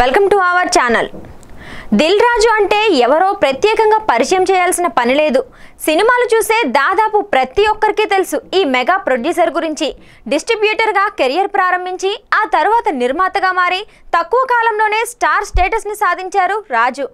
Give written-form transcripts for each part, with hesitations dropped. welcome to our channel Dil Raju అంటే ఎవరో ప్రత్యేకంగా పరిచయం చేయాల్సిన పని లేదు సినిమాలు చూసే దాదాపు ప్రతి ఒక్కరికి తెలుసు ఈ మెగా ప్రొడ్యూసర్ గురించి డిస్ట్రిబ్యూటర్ గా కెరీర్ ప్రారంభించి ఆ తర్వాత నిర్మాతగా మారి తక్కువ కాలంలోనే స్టార్ స్టేటస్ ని సాధించారు రాజు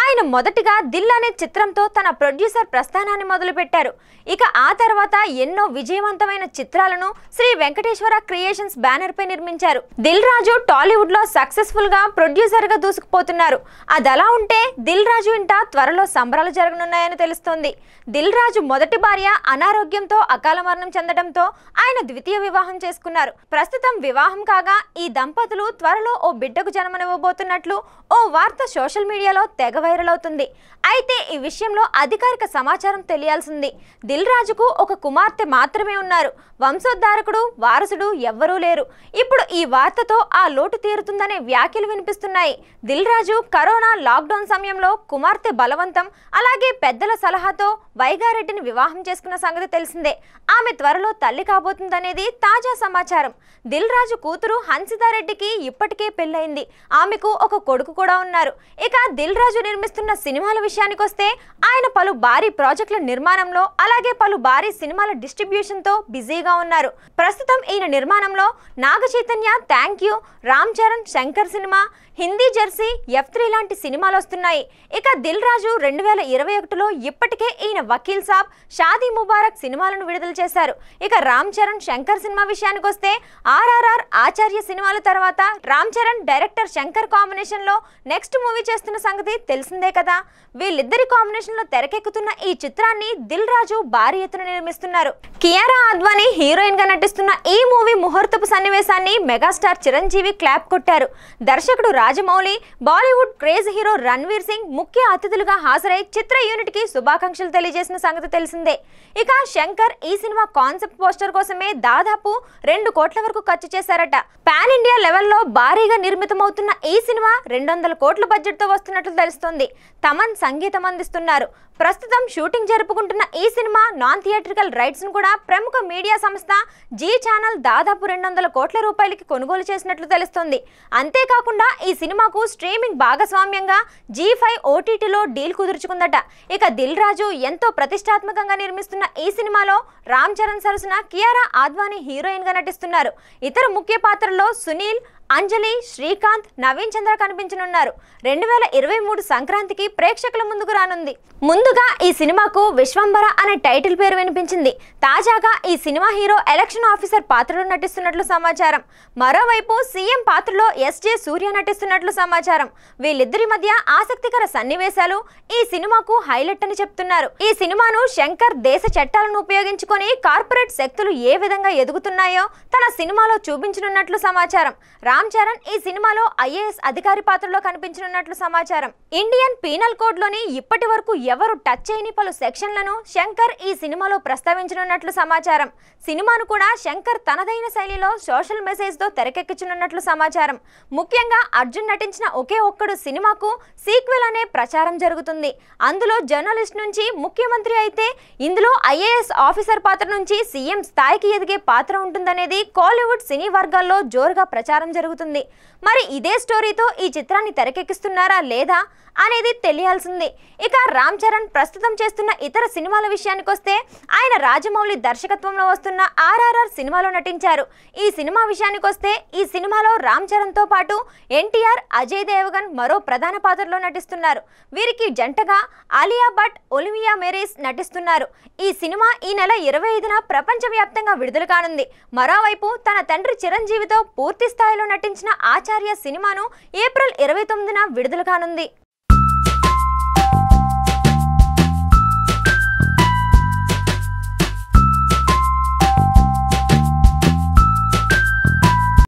ఆయన మొదటిగా దిల్ అనే చిత్రంతో తన ప్రొడ్యూసర్ ప్రస్థానాన్ని మొదలుపెట్టారు ఇక ఆ తర్వాత ఎన్నో విజయవంతమైన చిత్రాలను శ్రీ వెంకటేశ్వర క్రియేషన్స్ బ్యానర్ పై నిర్మించారు దిల్ రాజు టాలీవుడ్ లో సక్సెస్ఫుల్ గా ప్రొడ్యూసర్ గా దూసుకుపోతున్నారు అదలా ఉంటే దిల్ రాజు ఇంట త్వరలో సంబరాలు జరగనున్నాయని తెలుస్తోంది దిల్ రాజు మొదటి భార్య అనారోగ్యంతో అకాల మరణం చెందడంతో ఆయన ద్వితీయ వివాహం చేసుకున్నారు ప్రస్తుతం వివాహం కాగా ఈ దంపతులు త్వరలో ఓ బిడ్డకు జన్మనివ్వబోతున్నట్లు ఓ వార్త సోషల్ మీడియాలో తెగ వైరల్ అవుతుంది అయితే ఈ విషయంలో అధికారిక సమాచారం తెలియాల్సింది దిల్ రాజుకు ఒక కుమార్తె మాత్రమే ఉన్నారు వంశోద్ధారకుడు వారసుడు ఎవ్వరూ లేరు ఇప్పుడు ఈ వార్తతో ఆ లోటు తీరుతుందనే వ్యాఖ్యలు వినిపిస్తున్నాయి దిల్ రాజు కరోనా లాక్డౌన్ సమయంలో కుమార్తె బలవంతం అలాగే పెద్దల సలహాతో వైగారెడ్డిని వివాహం చేసుకున్న సంగతి తెలిసిందే ఆమె త్వరలో తల్లి కాబోతుందనేది తాజా సమాచారం దిల్ రాజు కూతురు హన్సితారెడ్డికి ఇప్పటికే పెళ్ళయింది ఆమెకు ఒక కొడుకు కూడా ఉన్నారు ఇక దిల్ రాజు నిర్మిస్తున్న సినిమాల విషయానికి వస్తే ఆయన పలు భారీ ప్రాజెక్టుల నిర్మాణంలో అలాగే పలు భారీ సినిమాల డిస్ట్రిబ్యూషన్ తో బిజీగా ఉన్నారు ప్రస్తుతం ఈయన నిర్మాణంలో Naga Chaitanya thank you Ram Charan Shankar cinema Hindi jersey F3 లాంటి సినిమాలు వస్తున్నాయి ఇక దిల్ రాజు 2021లో ఇప్పటికే ఈయన వకీల్ సాబ్ షాదీ ముబారక్ సినిమాలను విడుదల చేశారు ఇక రామ్ చరణ్ శంకర్ సినిమా విషయానికి వస్తే RRR ఆచార్య సినిమాల తర్వాత రామ్ చరణ్ డైరెక్టర్ శంకర్ కాంబినేషన్ లో నెక్స్ట్ మూవీ చేస్తున్న సంగతి తెలిసిందే కదా వీళ్ళిద్దరి కాంబినేషన్ లో తెరకెక్కుతున్న ఈ చిత్రాన్ని దిల్ రాజు భారీ ఎత్తున నిర్మిస్తున్నారు కియారా అద్వానీ హీరోయిన్ గా నటిస్తున్న ఈ మూవీ ముహూర్తపు సన్నివేశాన్ని మెగాస్టార్ చిరంజీవి క్లాప్ కొట్టారు దర్శకుడు రాజమౌళి బాలీవుడ్ క్రేజ్ హీరో రణ్వీర్ సింగ్ ముఖ్య అతిథులుగా హాజరై చిత్ర యూనిట్ కి శుభాకాంక్షలు తెలియజేసిన సంగతి తెలిసిందే ఇక శంకర్ ఈ సినిమా కాన్సెప్ట్ పోస్టర్ కోసమే దాదాపు 2 కోట్ల వరకు ఖర్చు చేశారట పాన్ ఇండియా లెవెల్లో భారీగా నిర్మితమవుతున్న ఈ సినిమా 200 కోట్ల బడ్జెట్ తో వస్తున్నట్లు తెలుస్తోంది తమన్ సంగీతం అందిస్తున్నారు ప్రస్తుతం షూటింగ్ జరుపుకుంటున్న ఈ సినిమా నాన్ థియేట్రికల్ రైట్స్ ను కూడా ప్రముఖ మీడియా సంస్థ జీ ఛానల్ దాదాపు 200 కోట్ల రూపాయలకి కొనుగోలు చేసినట్లు తెలుస్తోంది అంతేకాకుండా ఈ సినిమాకు స్ట్రీమింగ్ భాగస్వామ్యంగా G5 OTTలో డీల్ కుదుర్చుకుందట ఇక దిల్ రాజు ఎంతో ప్రతిష్టాత్మకంగా నిర్మిస్తున్న ఈ సినిమాలో రామ్ చరణ్ సరసన కియారా ఆద్వానీ హీరోయిన్ గా నటిస్తున్నారు ఇతర ముఖ్య పాత్రల్లో సునీల్ అంజలి శ్రీకాంత్ నవీన్ చంద్ర కనిపించనున్నారు 2023 సంక్రాంతికి ప్రేక్షకుల ముందుకు రానుంది ముందుగా ఈ సినిమాకు విశ్వంబర అనే టైటిల్ పేరు వినిపించింది తాజాగా ఈ సినిమా హీరో ఎలక్షన్ ఆఫీసర్ పాత్రలో నటిస్తున్నట్లు సమాచారం మరోవైపు సీఎం పాత్రలో SJ సూర్య నటిస్తున్నట్లు సమాచారం వీళ్ళిద్దరి మధ్య ఆసక్తికర సన్నివేశాలు ఈ సినిమాకు హైలైట్ అని చెప్తున్నారు ఈ సినిమాను శంకర్ దేశ చట్టాలను ఉపయోగించుకొని కార్పొరేట్ శక్తులు ఏ విధంగా ఎదుగుతున్నాయో తన సినిమాలో చూపించనున్నట్లు సమాచారం రామ్ చరణ్ ఈ సినిమాలో IAS అధికారి పాత్రలో కనిపించనున్నట్లు సమాచారం ఇండియన్ పీనల్ కోడ్ లోని ఇప్పటి వరకు ఎవరు టచ్ చేయని పలు సెక్షన్లను శంకర్ ఈ సినిమాలో ప్రస్తావించనున్నట్లు సమాచారం సినిమాను కూడా శంకర్ తనదైన శైలిలో సోషల్ మెసేజ్ తో తెరకెక్కించనున్నట్లు సమాచారం ముఖ్యంగా అర్జున్ నటించిన ఒకే ఒక్కడు సినిమాకు సీక్వెల్ అనే ప్రచారం జరుగుతుంది అందులో జర్నలిస్ట్ నుంచి ముఖ్యమంత్రి అయితే ఇందులో IAS ఆఫీసర్ పాత్ర నుంచి సీఎం స్థాయికి ఎదిగే పాత్ర ఉంటుందనేది కోలీవుడ్ సినీ వర్గాల్లో జోరుగా ప్రచారం జరుగుతుంది మరి ఇదే స్టోరీతో ఈ చిత్రాన్ని తెరకెక్కిస్తున్నారా లేదా అనేది తెలియాల్సింది ఇక రామ్ చరణ్ ప్రస్తుతం చేస్తున్న ఇతర సినిమాల విషయానికి వస్తే ఆయన రాజమౌళి దర్శకత్వంలో వస్తున్న RRR సినిమాలో నటించారు ఈ సినిమా విషయానికి వస్తే ఈ సినిమాలో రామ్ చరణ్ తో పాటు NTR అజయ్ దేవగన్ మరో ప్రధాన పాత్రలో నటిస్తున్నారు వీరికి జంటగా ఆలియా భట్ ఒలివియా మెరీస్ నటిస్తున్నారు ఈ సినిమా ఈ నెల 25న ప్రపంచవ్యాప్తంగా విడుదల కానుంది మరోవైపు తన తండ్రి చిరంజీవితో పూర్తి స్థాయిలో నటించిన ఆచార్య సినిమాను ఏప్రిల్ 29న విడుదల కానుంది